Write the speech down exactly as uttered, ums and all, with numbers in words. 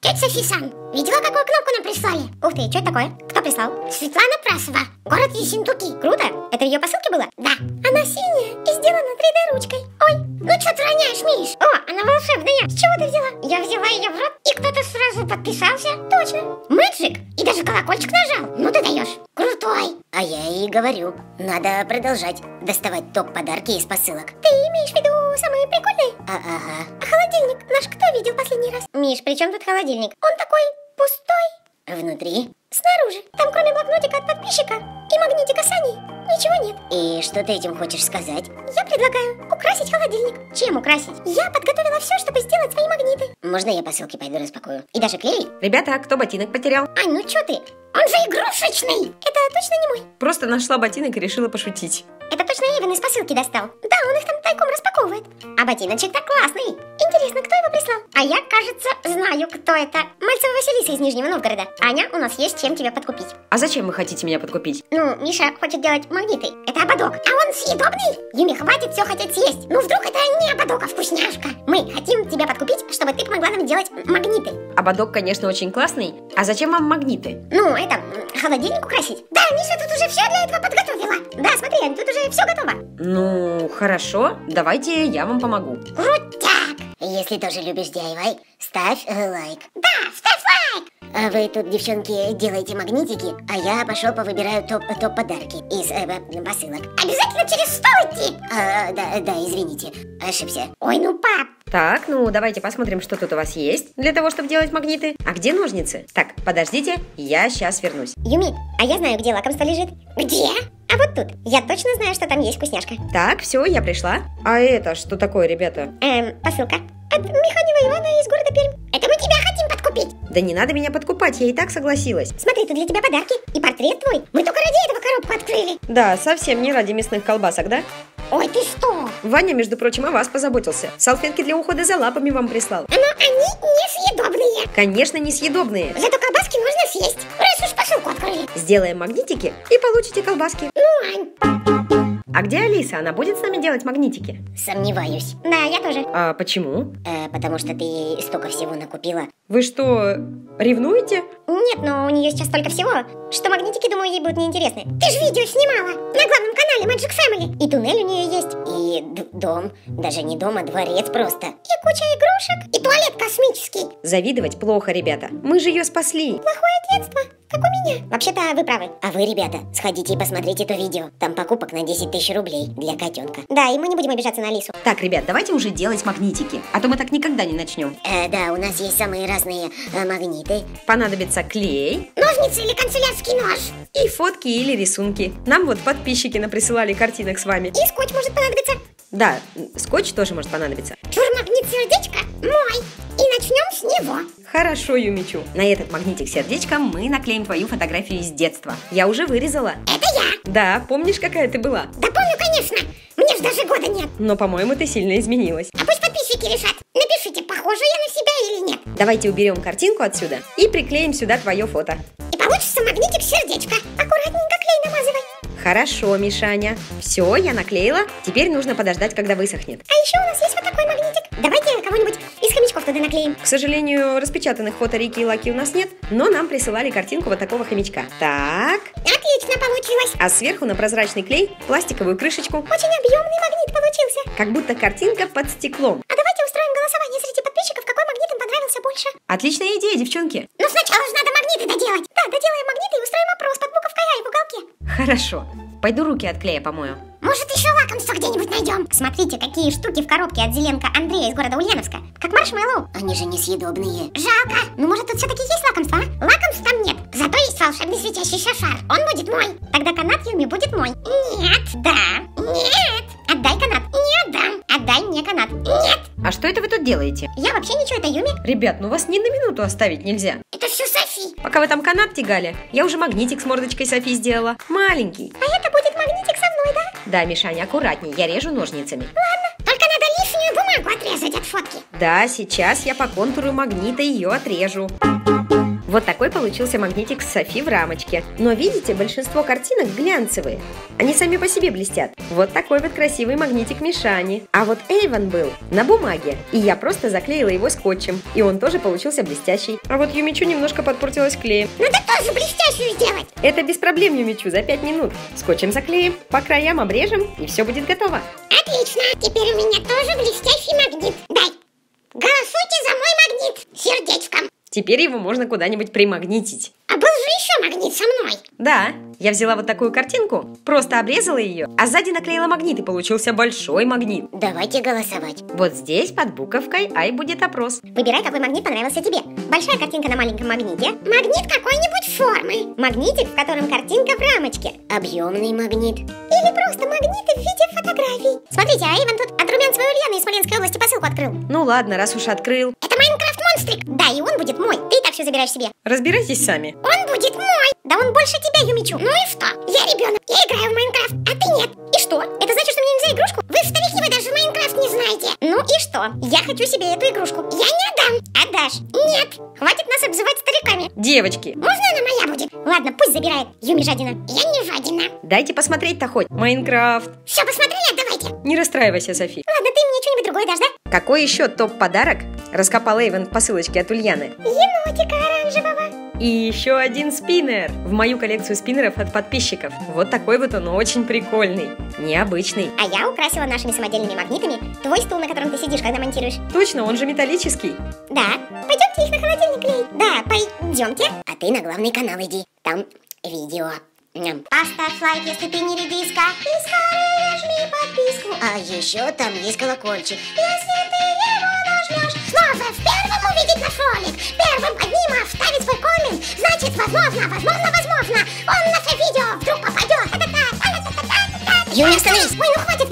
Тетя Софи-сан, видела, какую кнопку нам прислали? Ух ты, что это такое? Кто прислал? Светлана Прасова, город Ессентуки. Круто, это ее посылки было? Да. Она синяя и сделана три дэ ручкой. Ой, ну что ты роняешь, Миш? О, она волшебная, с чего ты взяла? Я взяла ее в рот, и кто-то сразу подписался. Точно, Magic, и даже колокольчик нажал. Ну ты даешь, крутой. А я и говорю, надо продолжать доставать топ-подарки из посылок. Ты имеешь в виду самые прикольные? А-ага. А холодильник наш кто видел последний раз? Миш, при чем тут холодильник? Он такой пустой. Внутри? Снаружи. Там кроме блокнотика от подписчика и магнитика Сани ничего нет. И что ты этим хочешь сказать? Я предлагаю украсить холодильник. Чем украсить? Я подготовила все, чтобы сделать свои магниты. Можно я посылки пойду распакую? И даже клей? Ребята, а кто ботинок потерял? Ань, ну чё ты? Он же игрушечный! Это точно не мой. Просто нашла ботинок и решила пошутить. Это точно Эйван из посылки достал. Да, он их там тайком распаковывает. А ботиночек-то классный. Интересно, кто его прислал? А я, кажется, знаю, кто это. Мальцева Василиса из Нижнего Новгорода. Аня, у нас есть чем тебя подкупить. А зачем вы хотите меня подкупить? Ну, Миша хочет делать магниты. Это ободок. А он съедобный? Юми, хватит все хотеть съесть. Ну вдруг это не ободок, а вкусняшка. Мы хотим тебя подкупить, чтобы ты помогла нам делать магниты. Ободок, конечно, очень классный. А зачем вам магниты? Ну, это холодильник украсить. Да, Миша тут уже все для этого подготовила. Да, смотри, Ань, тут уже все готово. Ну, хорошо, давайте я вам помогу. Крутяк! Если тоже любишь ди ай вай, ставь лайк. Да, ставь лайк! А вы тут, девчонки, делаете магнитики, а я пошел повыбираю топ-подарки топ из э, посылок. Обязательно через стол идти! А, да, да, извините, ошибся. Ой, ну пап! Так, ну давайте посмотрим, что тут у вас есть для того, чтобы делать магниты. А где ножницы? Так, подождите, я сейчас вернусь. Юми, а я знаю, где лакомство лежит. Где? А вот тут. Я точно знаю, что там есть вкусняшка. Так, все, я пришла. А это что такое, ребята? Эм, посылка от Михаила Ивана из города Пермь. Это мы тебя хотим подкупить. Да не надо меня подкупать, я и так согласилась. Смотри, тут для тебя подарки и портрет твой. Мы только ради этого коробку открыли. Да, совсем не ради мясных колбасок, да? Ой, ты что? Ваня, между прочим, о вас позаботился. Салфетки для ухода за лапами вам прислал. Но они несъедобные. Конечно, несъедобные. Зато колбаски можно съесть, раз уж посылку открыли. Сделаем магнитики и получите колбаски. Ну, Ань. А где Алиса? Она будет с нами делать магнитики? Сомневаюсь. Да, я тоже. А почему? Э, потому что ты ей столько всего накупила. Вы что, ревнуете? Нет, но у нее сейчас столько всего, что магнитики, думаю, ей будут неинтересны. Ты же видео снимала на главном канале Magic Family. И туннель у нее есть. И дом. Даже не дом, а дворец просто. И куча игрушек. И туалет космический. Завидовать плохо, ребята. Мы же ее спасли. Плохое детство. Как у меня. Вообще-то вы правы. А вы, ребята, сходите и посмотрите это видео. Там покупок на десять тысяч рублей для котенка. Да, и мы не будем обижаться на Алису. Так, ребят, давайте уже делать магнитики. А то мы так никогда не начнем. Э, да, у нас есть самые разные э, магниты. Понадобится клей. Ножницы или канцелярский нож. И фотки или рисунки. Нам вот подписчики наприсылали картинок с вами. И скотч может понадобиться. Да, скотч тоже может понадобиться. Чур магнит сердечко мой. И начнем с него. Хорошо, Юми Чу. На этот магнитик сердечко мы наклеим твою фотографию из детства. Я уже вырезала. Это я. Да, помнишь, какая ты была? Да помню, конечно. Мне же даже года нет. Но, по-моему, ты сильно изменилась. А пусть подписчики решат. Напишите, похожа я на себя или нет. Давайте уберем картинку отсюда и приклеим сюда твое фото. И получится магнитик сердечко. Аккуратненько клей намазывай. Хорошо, Мишаня. Все, я наклеила. Теперь нужно подождать, когда высохнет. А еще у нас есть вот такой магнитик. Давайте кого-нибудь из хомячков туда наклеим. К сожалению, распечатанных фото Рики и Лаки у нас нет, но нам присылали картинку вот такого хомячка. Так. Отлично получилось. А сверху на прозрачный клей пластиковую крышечку. Очень объемный магнит получился. Как будто картинка под стеклом. А давайте устроим голосование среди подписчиков, какой магнит им понравился больше. Отличная идея, девчонки. Но сначала же надо магниты доделать. Да, доделаем магниты и устроим опрос под буковкой А и в уголке. Хорошо. Пойду руки от клея помою. Может, еще лакомство где-нибудь найдем? Смотрите, какие штуки в коробке от Зеленка Андрея из города Ульяновска. Как маршмеллоу. Они же несъедобные. Жалко. Ну, может, тут все-таки есть лакомство, а? Лакомств там нет. Зато есть волшебный светящийся шар. Он будет мой. Тогда канат Юми будет мой. Нет. Да. Нет. Отдай канат. Не отдам. Отдай мне канат. Нет. А что это вы тут делаете? Я вообще ничего, это Юми. Ребят, ну вас ни на минуту оставить нельзя. Это все Софи. Пока вы там канат тягали, я уже магнитик с мордочкой Софи сделала. Маленький. А это будет магнитик со мной, да? Да, Мишаня, аккуратней, я режу ножницами. Ладно, только надо лишнюю бумагу отрезать от фотки. Да, сейчас я по контуру магнита ее отрежу. Вот такой получился магнитик с Софи в рамочке. Но видите, большинство картинок глянцевые. Они сами по себе блестят. Вот такой вот красивый магнитик Мишани. А вот Эйван был на бумаге. И я просто заклеила его скотчем. И он тоже получился блестящий. А вот Юми Чу немножко подпортилась клеем. Надо тоже блестящую сделать. Это без проблем, Юми Чу, за пять минут. Скотчем заклеим, по краям обрежем, и все будет готово. Отлично. Теперь у меня тоже блестящий магнит. Дай. Голосуйте за мой магнит сердечком. Теперь его можно куда-нибудь примагнитить. А был же еще магнит со мной. Да, я взяла вот такую картинку, просто обрезала ее, а сзади наклеила магнит, и получился большой магнит. Давайте голосовать. Вот здесь под буковкой «Ай» будет опрос. Выбирай, какой магнит понравился тебе. Большая картинка на маленьком магните. Магнит какой-нибудь формы. Магнитик, в котором картинка в рамочке. Объемный магнит. Или просто магниты в виде фотографий. Смотрите, а Иван тут от Румянцевой Ульяны из Смоленской области посылку открыл. Ну ладно, раз уж открыл. Это Майнкрафт монстрик. Да, и он будет мой. Ты и так все забираешь себе. Разбирайтесь сами. Он будет мой. Да он больше тебя, Юми Чу. Ну и что? Я ребенок, я играю в Майнкрафт, а ты нет. И что? Это значит, что мне нельзя игрушку? Вы вставихи, вы даже в Майнкрафт не знаете. Ну и что? Я хочу себе эту игрушку. Я не отдам. Отдашь? Нет. Хватит нас обзывать стариками. Девочки. Можно она моя будет? Ладно, пусть забирает. Юми жадина. Я не жадина. Дайте посмотреть-то хоть. Майнкрафт. Все, посмотрели, отдавайте. Не расстраивайся, Софи. Ладно, ты мне что-нибудь другое дашь, да? Какой еще топ-подарок? Раскопал Эйвен по ссылочке от Ульяны. Енотика оранжевого. И еще один спиннер. В мою коллекцию спиннеров от подписчиков. Вот такой вот он, очень прикольный. Необычный. А я украсила нашими самодельными магнитами твой стул, на котором ты сидишь, когда монтируешь. Точно, он же металлический. Да. Пойдемте их на холодильник клеить. Да, пойдемте. А ты на главный канал иди. Там видео. Ням. Поставь лайк, если ты не редиска. И скорее жми подписку. А еще там есть колокольчик. Если ты его нажмешь, снова в первом увидеть наш ролик. Первым одним оставить свой коммент. Значит, возможно, возможно, возможно, он в наше видео вдруг попадет. Юми, остановись. Ой, ну хватит.